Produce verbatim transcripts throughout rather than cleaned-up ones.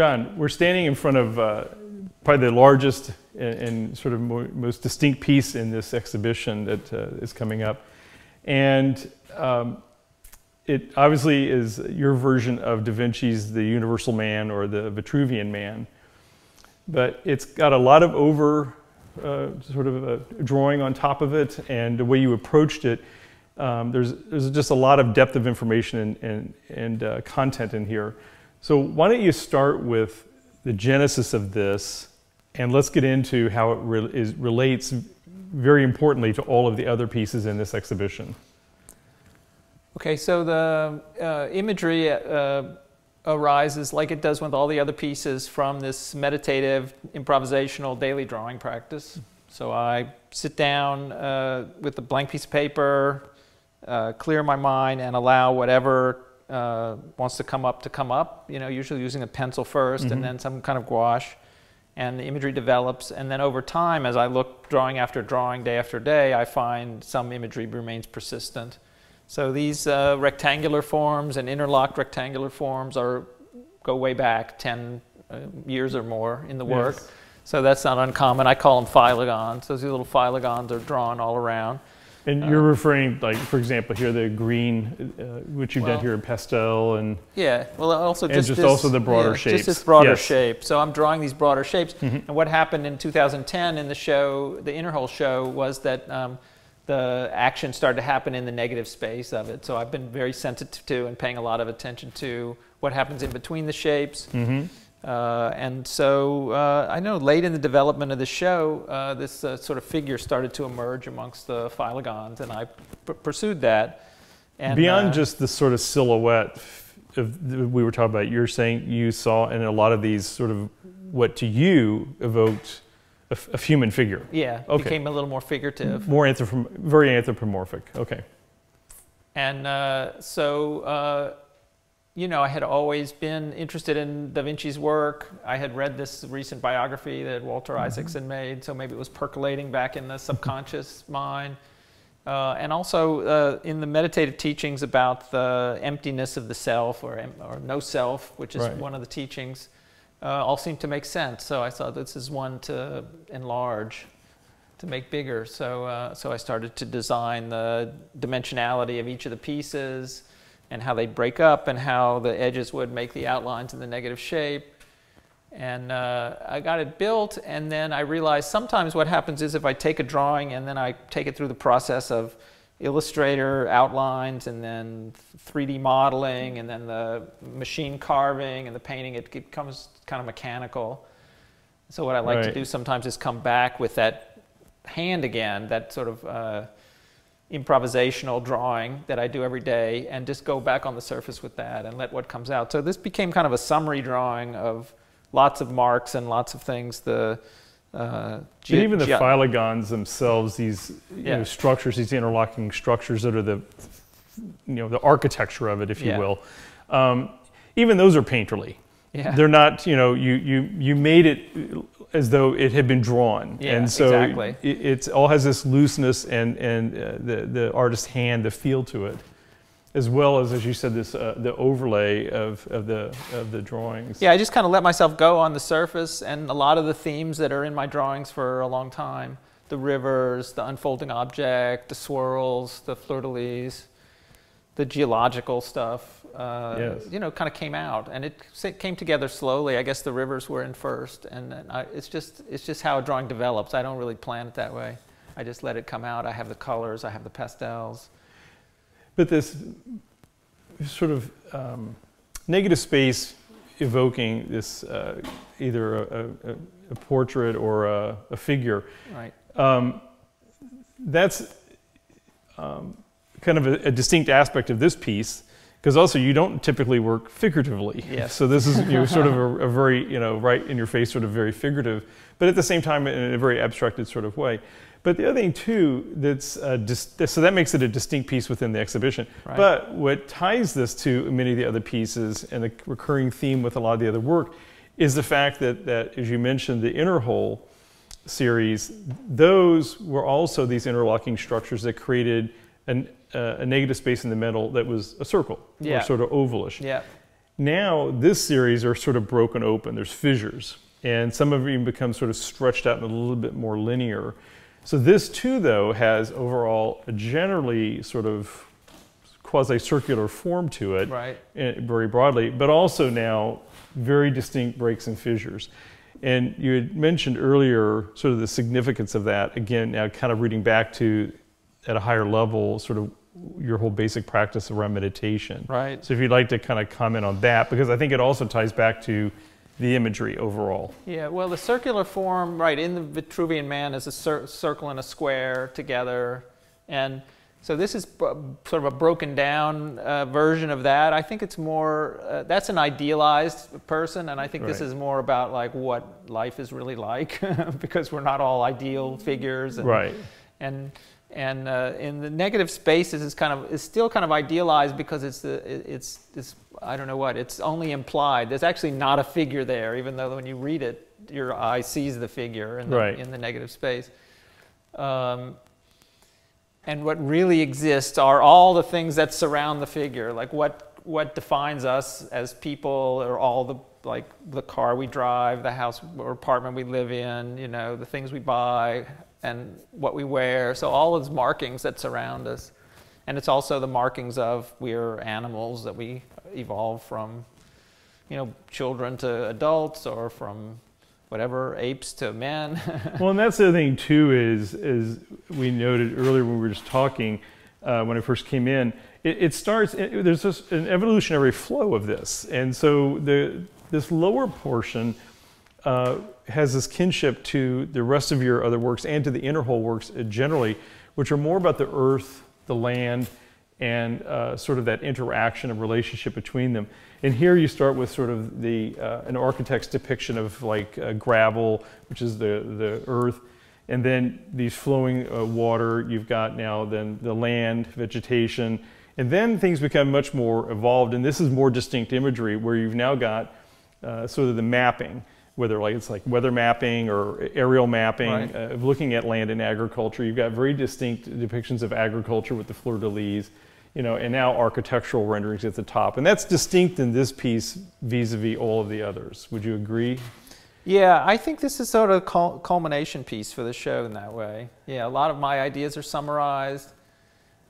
John, we're standing in front of uh, probably the largest and, and sort of more, most distinct piece in this exhibition that uh, is coming up. And um, it obviously is your version of Da Vinci's The Universal Man or the Vitruvian Man. But it's got a lot of over uh, sort of a drawing on top of it, and the way you approached it, um, there's, there's just a lot of depth of information and, and, and uh, content in here. So why don't you start with the genesis of this, and let's get into how it re is, relates very importantly to all of the other pieces in this exhibition. Okay, so the uh, imagery uh, arises, like it does with all the other pieces, from this meditative, improvisational daily drawing practice. So I sit down uh, with a blank piece of paper, uh, clear my mind, and allow whatever uh, wants to come up to come up, you know, usually using a pencil first, mm-hmm. and then some kind of gouache. And the imagery develops, and then over time, as I look drawing after drawing, day after day, I find some imagery remains persistent. So these uh, rectangular forms and interlocked rectangular forms are go way back ten uh, years or more in the work. Yes. So that's not uncommon. I call them phylogons. Those little phylogons are drawn all around. And you're um, referring, like, for example, here the green, uh, which you've well, done here in pastel, and yeah, well, also just, and just this, also the broader yeah, shapes. Just this broader yes. shape. So I'm drawing these broader shapes. Mm-hmm. And what happened in two thousand ten in the show, the Innerhole show, was that. Um, the action started to happen in the negative space of it. So I've been very sensitive to and paying a lot of attention to what happens in between the shapes. Mm-hmm. uh, and so uh, I know late in the development of the show, uh, this uh, sort of figure started to emerge amongst the phylogons, and I pursued that. And beyond uh, just the sort of silhouette of the, we were talking about, you're saying you saw in a lot of these sort of what to you evoked A, f a human figure. Yeah, okay. Became a little more figurative. More anthropom very anthropomorphic, okay. And uh, so, uh, you know, I had always been interested in Da Vinci's work. I had read this recent biography that Walter Isaacson mm-hmm. made, so maybe it was percolating back in the subconscious mind. Uh, and also uh, in the meditative teachings about the emptiness of the self, or, or no self, which is right. one of the teachings. Uh, all seemed to make sense, so I thought this is one to enlarge, to make bigger. So, uh, so I started to design the dimensionality of each of the pieces, and how they break up, and how the edges would make the outlines in the negative shape. And uh, I got it built, and then I realized sometimes what happens is if I take a drawing and then I take it through the process of Illustrator outlines, and then three D modeling, and then the machine carving and the painting, it becomes kind of mechanical. So what I like right. to do sometimes is come back with that hand again, that sort of uh, improvisational drawing that I do every day, and just go back on the surface with that and let what comes out. So this became kind of a summary drawing of lots of marks and lots of things. The Uh, but even the phylogons themselves, these you yeah. know, structures, these interlocking structures that are the, you know, the architecture of it, if yeah. you will, um, even those are painterly. Yeah. They're not, you know, you you you made it as though it had been drawn, yeah, and so exactly. it it's, all has this looseness and and uh, the the artist's hand, the feel to it. As well as, as you said, this uh, the overlay of, of the of the drawings. Yeah, I just kind of let myself go on the surface, and a lot of the themes that are in my drawings for a long time: the rivers, the unfolding object, the swirls, the fleur-de-lis, the geological stuff. Uh, yes. You know, kind of came out, and it came together slowly. I guess the rivers were in first, and, and I, it's just it's just how a drawing develops. I don't really plan it that way. I just let it come out. I have the colors. I have the pastels. But this sort of um, negative space evoking this uh, either a, a, a portrait or a, a figure, right. um, that's um, kind of a, a distinct aspect of this piece, because also you don't typically work figuratively. Yes. So this is you know, sort of a, a very, you know, right in your face, sort of very figurative, but at the same time in a very abstracted sort of way. But the other thing too, that's uh, so that makes it a distinct piece within the exhibition. Right. But what ties this to many of the other pieces, and the recurring theme with a lot of the other work, is the fact that, that as you mentioned, the Innerhole series, those were also these interlocking structures that created an, uh, a negative space in the middle that was a circle, yeah. or sort of ovalish. Yeah. Now this series are sort of broken open, there's fissures, and some of it even becomes sort of stretched out and a little bit more linear. So this too though has overall a generally sort of quasi-circular form to it, right, very broadly, but also now very distinct breaks and fissures. And you had mentioned earlier sort of the significance of that, again, now kind of reading back to at a higher level sort of your whole basic practice around meditation. Right. So if you'd like to kind of comment on that, because I think it also ties back to the imagery overall. Yeah, well, the circular form, right, in the Vitruvian Man is a cir circle and a square together. And so this is sort of a broken down uh, version of that. I think it's more, uh, that's an idealized person. And I think right. this is more about like what life is really like, because we're not all ideal figures. And, right. And, And uh, in the negative spaces is kind of is still kind of idealized because it's the it's this I don't know what it's only implied. There's actually not a figure there, even though when you read it, your eye sees the figure in the, right. in the negative space. Um, and what really exists are all the things that surround the figure, like what what defines us as people, or all the like the car we drive, the house or apartment we live in, you know, the things we buy, and what we wear, so all those markings that surround us. And it's also the markings of we're animals that we evolve from, you know, children to adults, or from whatever, apes to men. Well, and that's the thing too is, as we noted earlier when we were just talking, uh, when I first came in, it, it starts, it, there's just an evolutionary flow of this. And so the this lower portion uh, has this kinship to the rest of your other works and to the Innerhole works generally, which are more about the earth, the land, and uh, sort of that interaction and relationship between them. And here you start with sort of the uh, an architect's depiction of like uh, gravel, which is the, the earth, and then these flowing uh, water. You've got now then the land, vegetation, and then things become much more evolved. And this is more distinct imagery where you've now got uh, sort of the mapping, whether like it's like weather mapping or aerial mapping, right. uh, of looking at land and agriculture. You've got very distinct depictions of agriculture with the fleur-de-lis, you know, and now architectural renderings at the top. And that's distinct in this piece vis-a-vis all of the others. Would you agree? Yeah, I think this is sort of a culmination piece for the show in that way. Yeah, a lot of my ideas are summarized,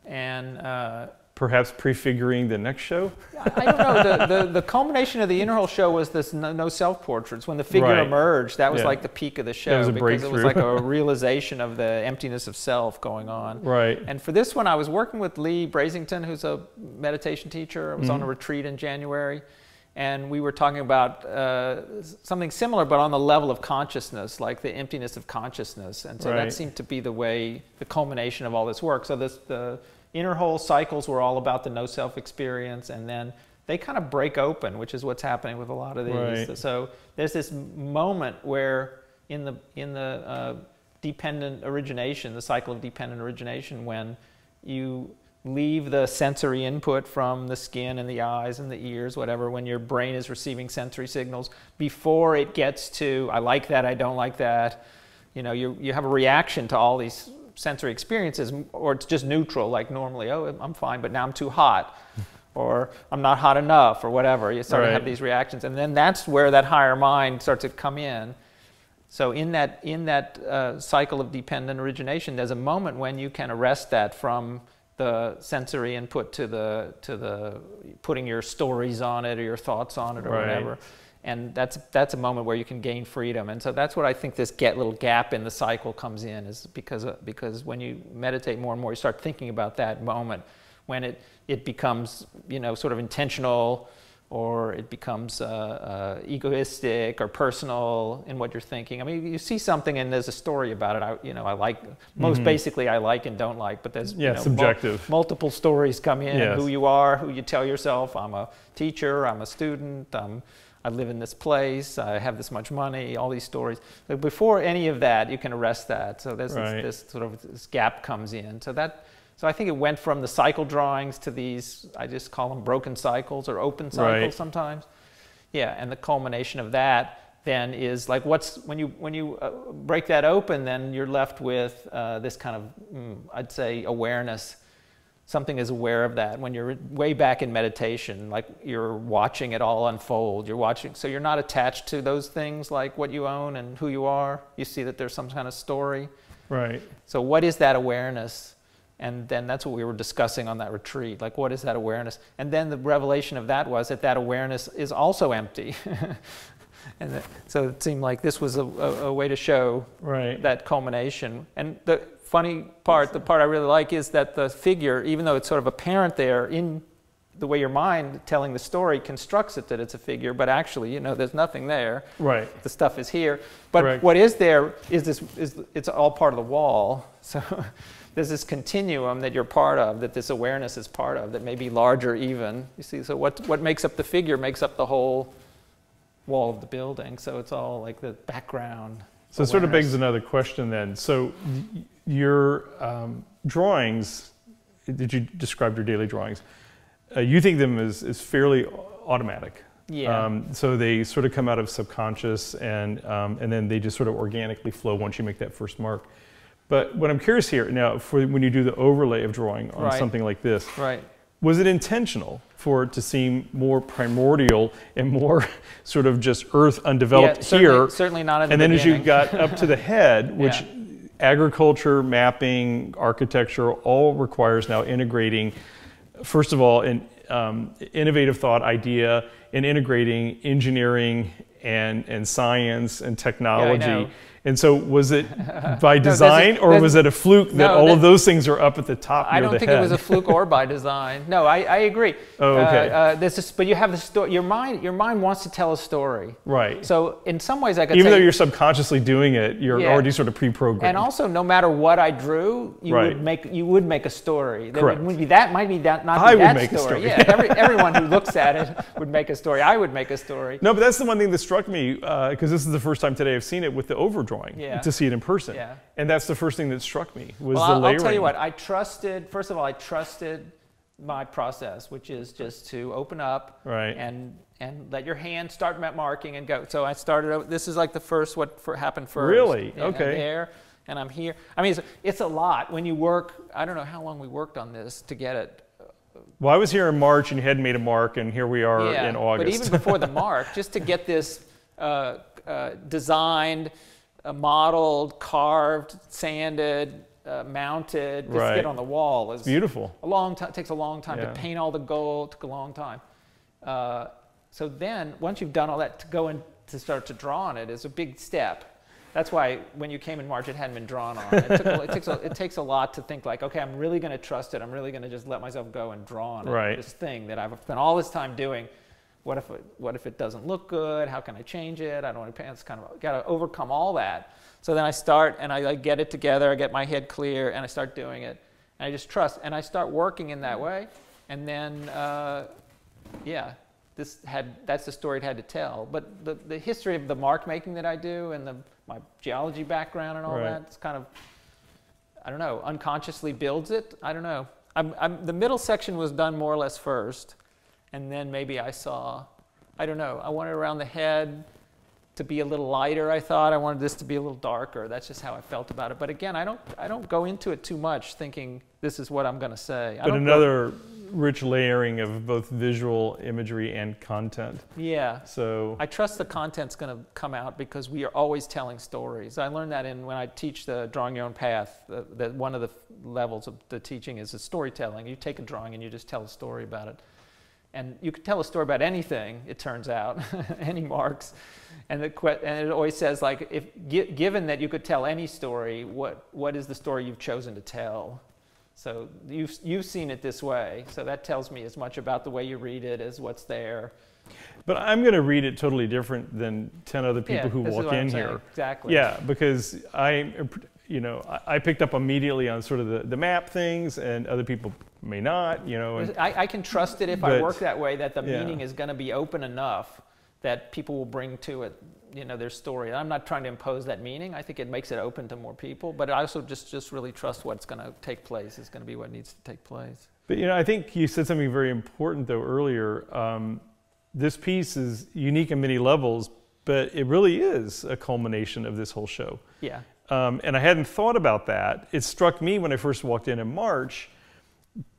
and uh, perhaps prefiguring the next show? I don't know. The, the, the culmination of the Innerhole show was this no, no self-portraits. When the figure right. emerged, that was yeah. like the peak of the show. It was a because breakthrough. It was like a realization of the emptiness of self going on. Right. And for this one, I was working with Lee Brasington, who's a meditation teacher. I was mm-hmm. on a retreat in January. And we were talking about uh, something similar, but on the level of consciousness, like the emptiness of consciousness. And so right. that seemed to be the way, the culmination of all this work. So this, the Innerhole cycles were all about the no-self experience, and then they kind of break open, which is what's happening with a lot of these. Right. So there's this moment where in the, in the uh, dependent origination, the cycle of dependent origination, when you leave the sensory input from the skin and the eyes and the ears, whatever, when your brain is receiving sensory signals, before it gets to, I like that, I don't like that, you know, you, you have a reaction to all these sensory experiences, or it's just neutral, like normally, oh, I'm fine, but now I'm too hot, or I'm not hot enough, or whatever. You start right. to have these reactions, and then that's where that higher mind starts to come in. So in that, in that uh, cycle of dependent origination, there's a moment when you can arrest that from the sensory input to the, to the putting your stories on it, or your thoughts on it, or right. whatever. And that's, that's a moment where you can gain freedom. And so that's what I think this get, little gap in the cycle comes in, is because, because when you meditate more and more, you start thinking about that moment when it, it becomes, you know, sort of intentional, or it becomes uh, uh, egoistic or personal in what you're thinking. I mean, you see something and there's a story about it. I, you know, I like, most mm-hmm. basically I like and don't like, but there's yeah, you know, subjective. Mul multiple stories come in, yes. who you are, who you tell yourself, I'm a teacher, I'm a student, I'm... I live in this place, I have this much money, all these stories. But before any of that, you can arrest that. So there's right. this, this sort of this gap comes in. So that, so I think it went from the cycle drawings to these, I just call them broken cycles or open cycles right. sometimes. Yeah, and the culmination of that then is like what's, when you, when you uh, break that open, then you're left with uh, this kind of, mm, I'd say, awareness. something is aware of that. When you're way back in meditation, like you're watching it all unfold, you're watching, so you're not attached to those things like what you own and who you are. You see that there's some kind of story. Right. So what is that awareness? And then that's what we were discussing on that retreat. Like, what is that awareness? And then the revelation of that was that that awareness is also empty. And that, so it seemed like this was a, a, a way to show right. that culmination. And the funny part, the part I really like, is that the figure, even though it's sort of apparent there in the way your mind telling the story constructs it that it's a figure, but actually, you know, there's nothing there. Right. The stuff is here. But Correct. What is there is this, is, it's all part of the wall. So there's this continuum that you're part of, that this awareness is part of, that may be larger even. You see, so what, what makes up the figure makes up the whole wall of the building. So it's all like the background. So awareness. It sort of begs another question then. So your um, drawings, did you describe your daily drawings? Uh, you think of them as, as fairly automatic. Yeah. Um, so they sort of come out of subconscious, and, um, and then they just sort of organically flow once you make that first mark. But what I'm curious here, now, for when you do the overlay of drawing on right. something like this, right. was it intentional for it to seem more primordial and more sort of just earth undeveloped yeah, certainly, here? Certainly not in the beginning. And then as you got up to the head, which yeah. agriculture, mapping, architecture, all requires now integrating first of all, an um, innovative thought idea in integrating engineering and, and science and technology. Yeah, and so was it by design no, there's a, there's, or was it a fluke that no, all of those things are up at the top I near don't the think head? It was a fluke or by design. No, I, I agree. Oh, okay. Uh, uh, this is, but you have the story. Your mind, your mind wants to tell a story. Right. So in some ways I could Even say, though you're subconsciously doing it, you're yeah. already sort of pre-programmed. And also no matter what I drew, you, right. would, make, you would make a story. There Correct. Would be that might be that, not I be would that make story. A story. Yeah, every, everyone who looks at it would make a story. I would make a story. No, but that's the one thing that struck me because uh, this is the first time today I've seen it with the overdrawing. Yeah. To see it in person. Yeah. And that's the first thing that struck me was well, the layering. I'll tell you what, I trusted, first of all, I trusted my process, which is just to open up right. and and let your hand start marking and go. So I started, this is like the first, what for, happened first. Really? And, okay. And there, and I'm here. I mean, it's, it's a lot when you work, I don't know how long we worked on this to get it. Well, I was here in March and you hadn't made a mark, and here we are yeah, in August. But even before the mark, just to get this uh, uh, designed, Uh, modeled, carved, sanded, uh, mounted, just right. get on the wall. Is beautiful. A long time takes a long time yeah. to paint all the gold. Took a long time. Uh, so then, once you've done all that, to go and to start to draw on it is a big step. That's why when you came in March, it hadn't been drawn on. It, took a, it, takes, a, it takes a lot to think like, okay, I'm really going to trust it. I'm really going to just let myself go and draw on right. it, this thing that I've spent all this time doing. What if, it, what if it doesn't look good? How can I change it? I don't want to pay. It's kind of got to overcome all that. So then I start and I, I get it together. I get my head clear and I start doing it. And I just trust. And I start working in that way. And then, uh, yeah, this had that's the story it had to tell. But the, the history of the mark making that I do and the, my geology background and all right. that, it's kind of, I don't know, unconsciously builds it. I don't know. I'm, I'm, the middle section was done more or less first. And then maybe I saw, I don't know, I wanted around the head to be a little lighter, I thought. I wanted this to be a little darker. That's just how I felt about it. But again, I don't, I don't go into it too much thinking this is what I'm going to say. But another rich layering of both visual imagery and content. Yeah. So I trust the content's going to come out because we are always telling stories. I learned that in when I teach the Drawing Your Own Path, uh, that one of the levels of the teaching is the storytelling. You take a drawing and you just tell a story about it. And you can tell a story about anything, it turns out, any marks. And, the que and it always says, like, if gi given that you could tell any story, what, what is the story you've chosen to tell? So you've, you've seen it this way. So that tells me as much about the way you read it as what's there. But I'm going to read it totally different than ten other people yeah, who walk in I'm here. Saying. Exactly. Yeah, because I, you know, I picked up immediately on sort of the, the map things, and other people may not, you know. And, I, I can trust it if but, I work that way that the yeah. meaning is going to be open enough that people will bring to it, you know, their story. I'm not trying to impose that meaning. I think it makes it open to more people, but I also just just really trust what's going to take place is going to be what needs to take place. But you know, I think you said something very important though earlier. Um, this piece is unique in many levels, but it really is a culmination of this whole show. Yeah. Um, and I hadn't thought about that. It struck me when I first walked in in March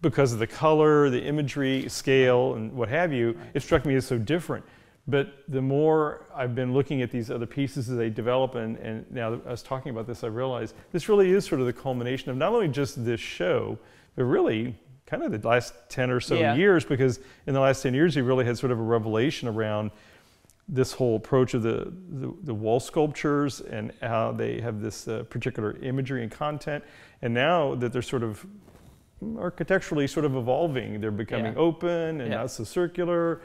because of the color, the imagery, scale, and what have you, it struck me as so different. But the more I've been looking at these other pieces as they develop, and, and now that I was talking about this, I realized this really is sort of the culmination of not only just this show, but really kind of the last ten or so yeah. years, because in the last ten years, you really had sort of a revelation around this whole approach of the, the, the wall sculptures and how they have this uh, particular imagery and content. And now that they're sort of architecturally sort of evolving, they're becoming yeah. open and yeah. not so circular.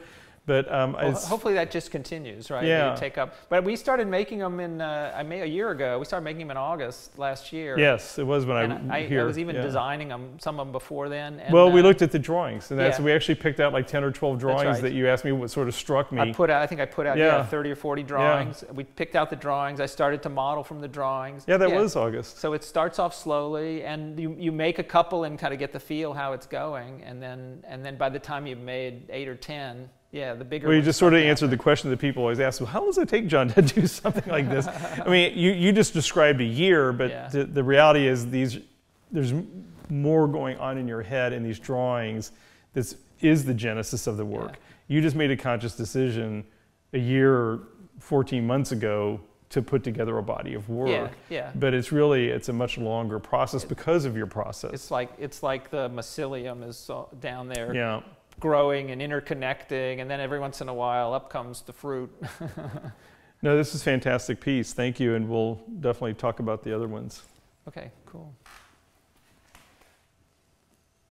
But um, well, hopefully that just continues, right? Yeah. You take up. But we started making them in uh, I made a year ago. We started making them in August last year. Yes, it was when and I, I here. I was even yeah. designing them, some of them before then. And well, uh, we looked at the drawings, and that's yeah. we actually picked out like ten or twelve drawings right. that you asked me what sort of struck me. I put out. I think I put out yeah, yeah thirty or forty drawings. Yeah. We picked out the drawings. I started to model from the drawings. Yeah, that yeah. was August. So it starts off slowly, and you you make a couple and kind of get the feel how it's going, and then and then by the time you've made eight or ten. Yeah, the bigger. Well, you just sort of answered the question that people always ask: well, how long does it take John to do something like this? I mean, you you just described a year, but yeah. the, the reality is these there's more going on in your head in these drawings. This is the genesis of the work. Yeah. You just made a conscious decision a year or fourteen months ago to put together a body of work. Yeah, yeah. But it's really it's a much longer process it, because of your process. It's like it's like the mycelium is down there. Yeah. Growing and interconnecting, and then every once in a while up comes the fruit. No, this is a fantastic piece. Thank you, and we'll definitely talk about the other ones. Okay, cool.